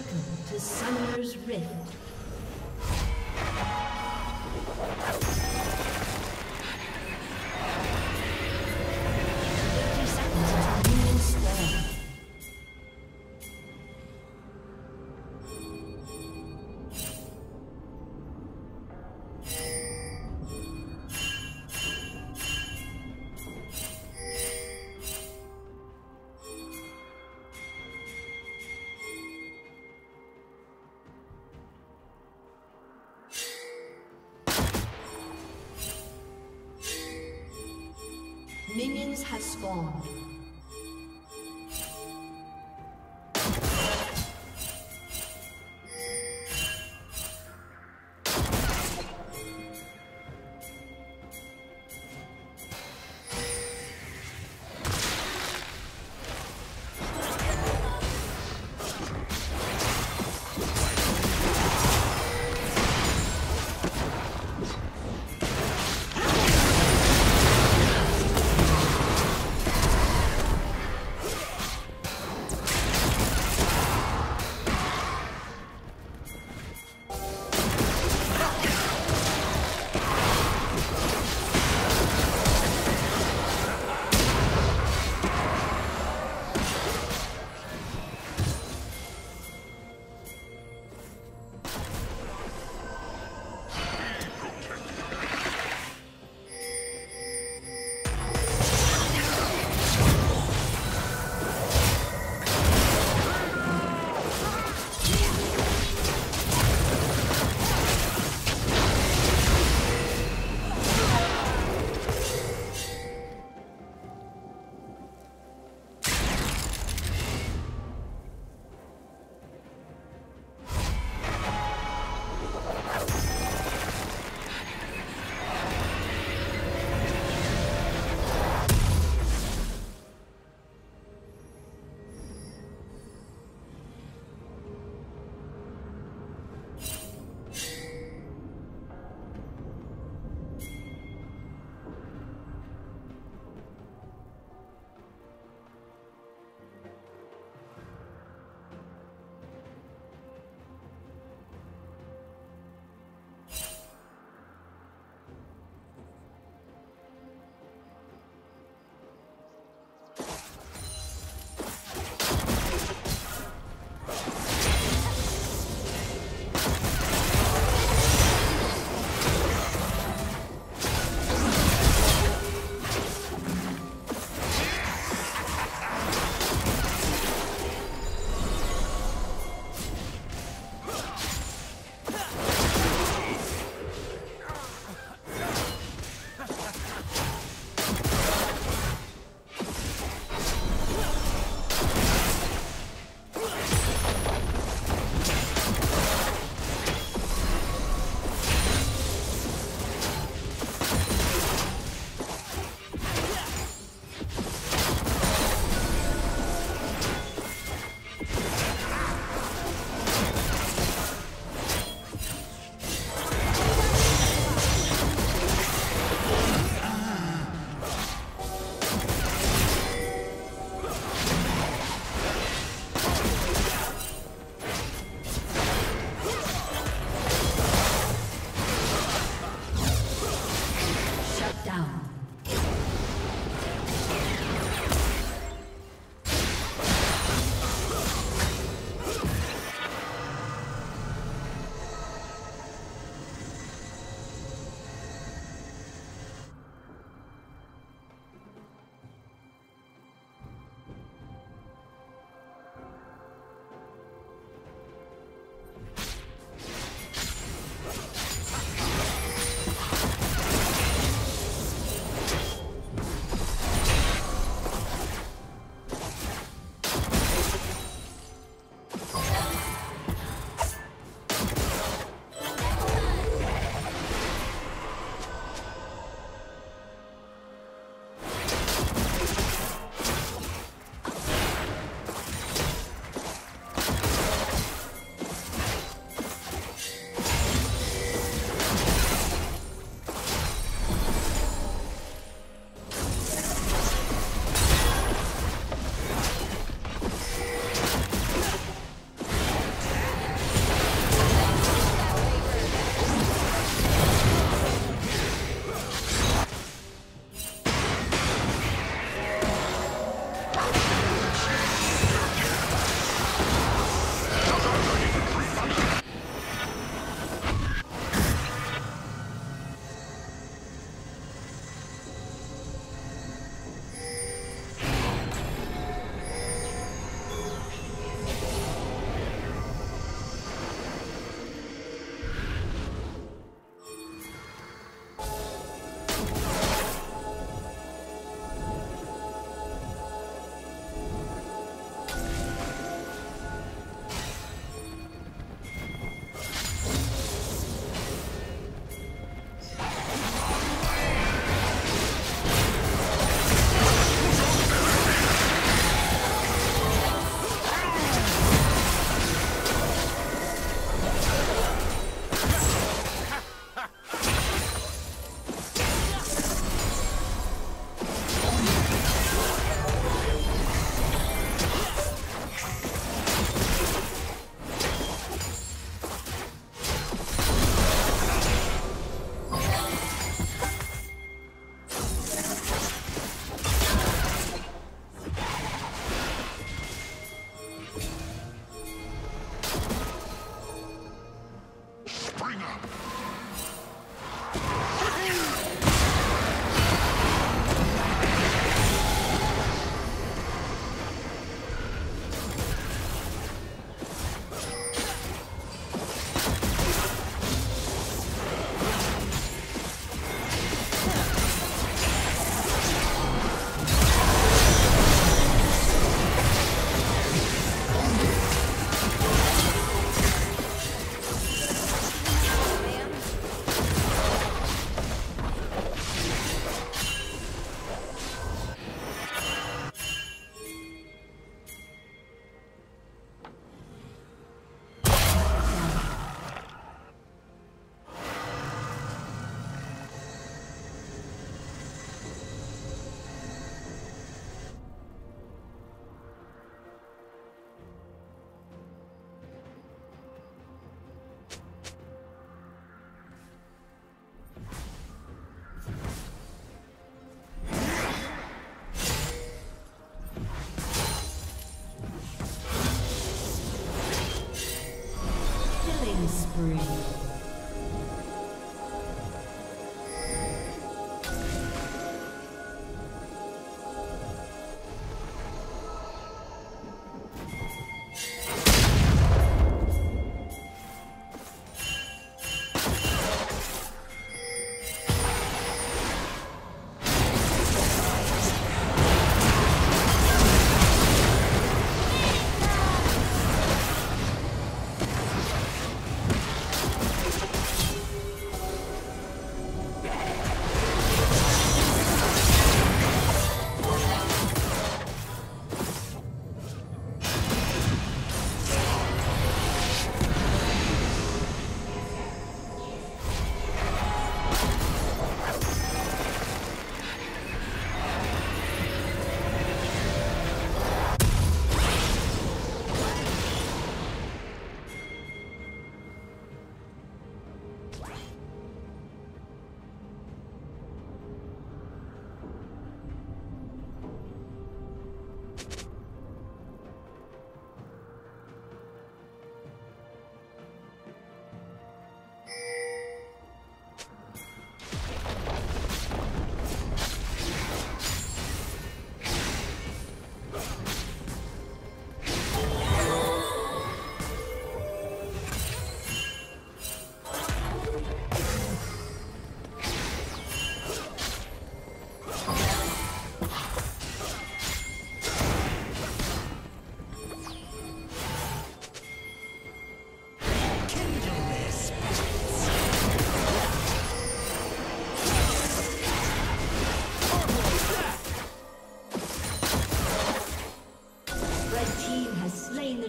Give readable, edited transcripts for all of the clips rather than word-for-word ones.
Welcome to Summoner's Rift. Minions have spawned.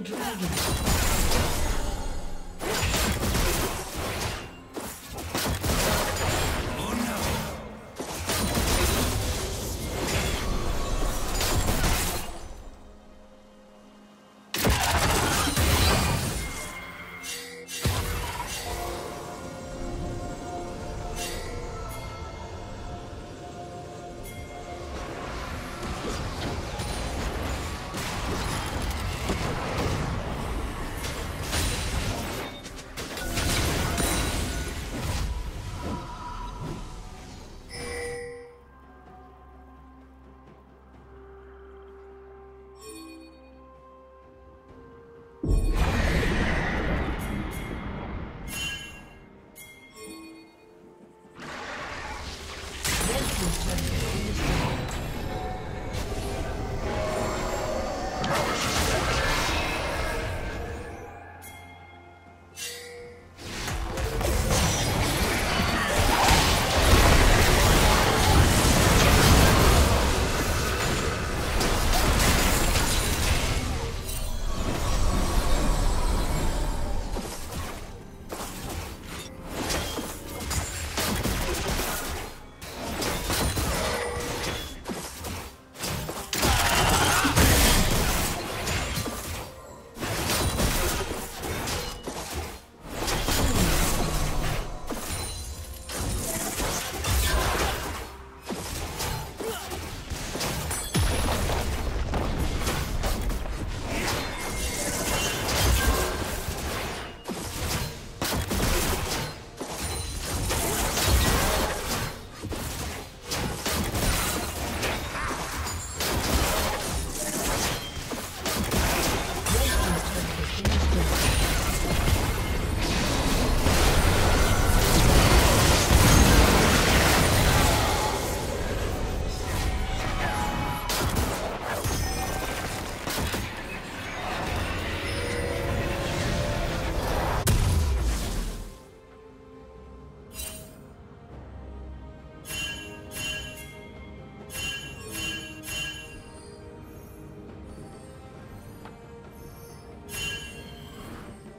dragon.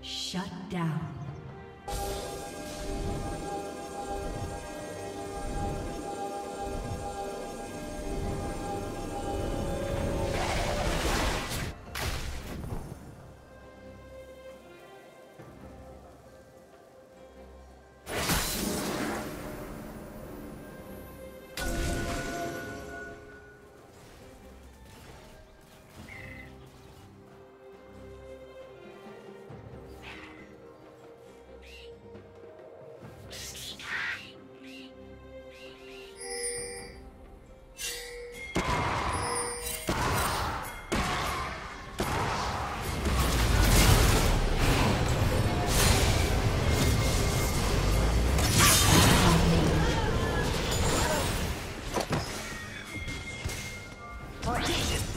Shut down.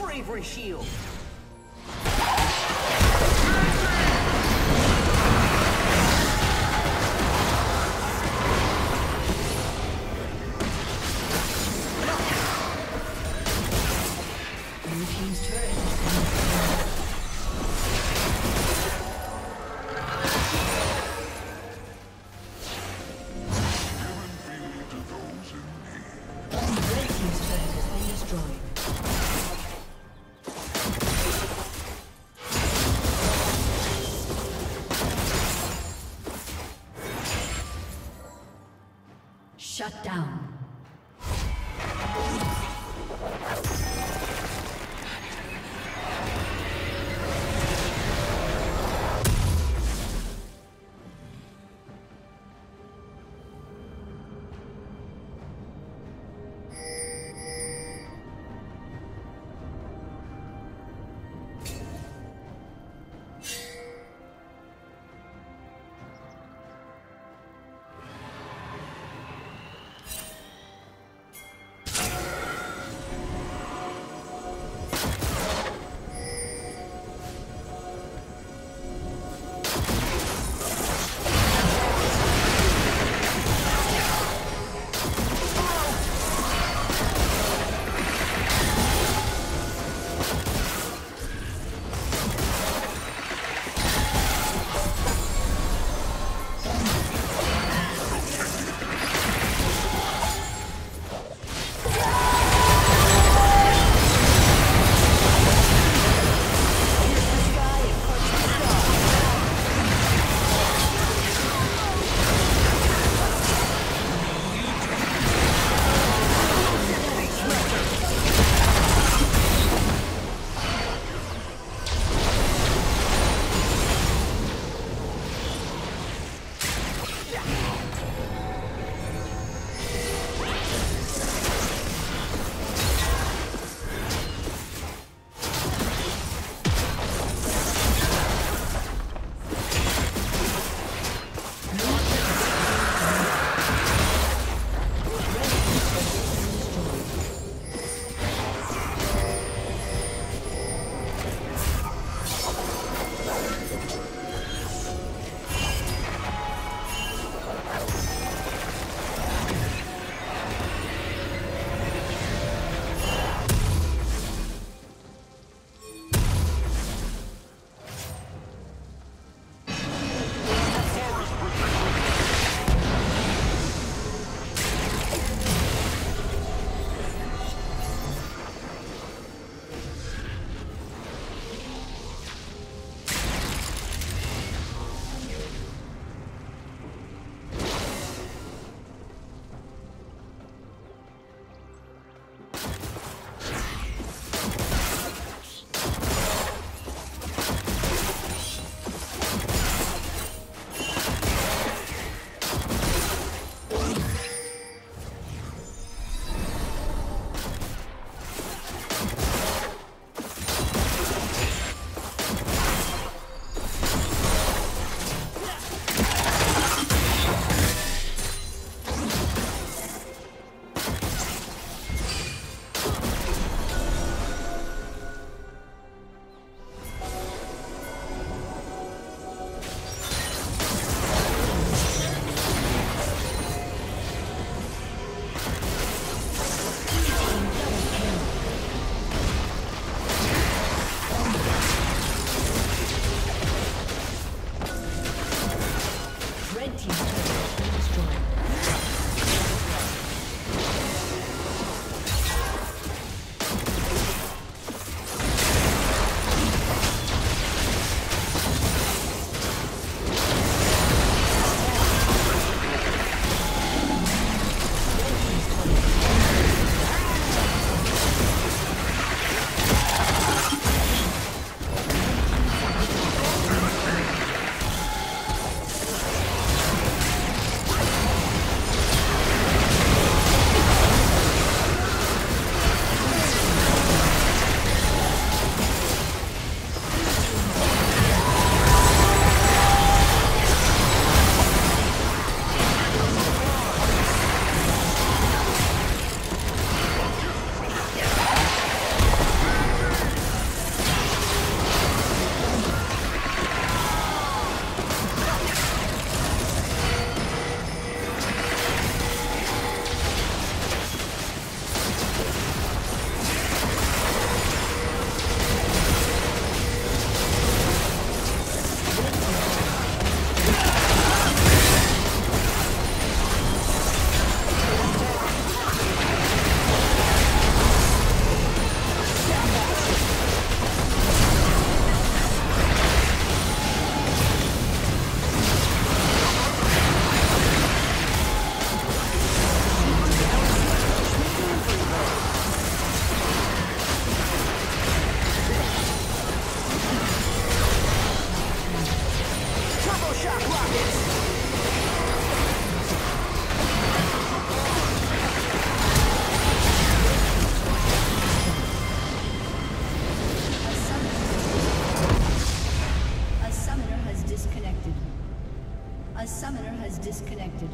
Bravery shield. Shut down. A summoner has disconnected.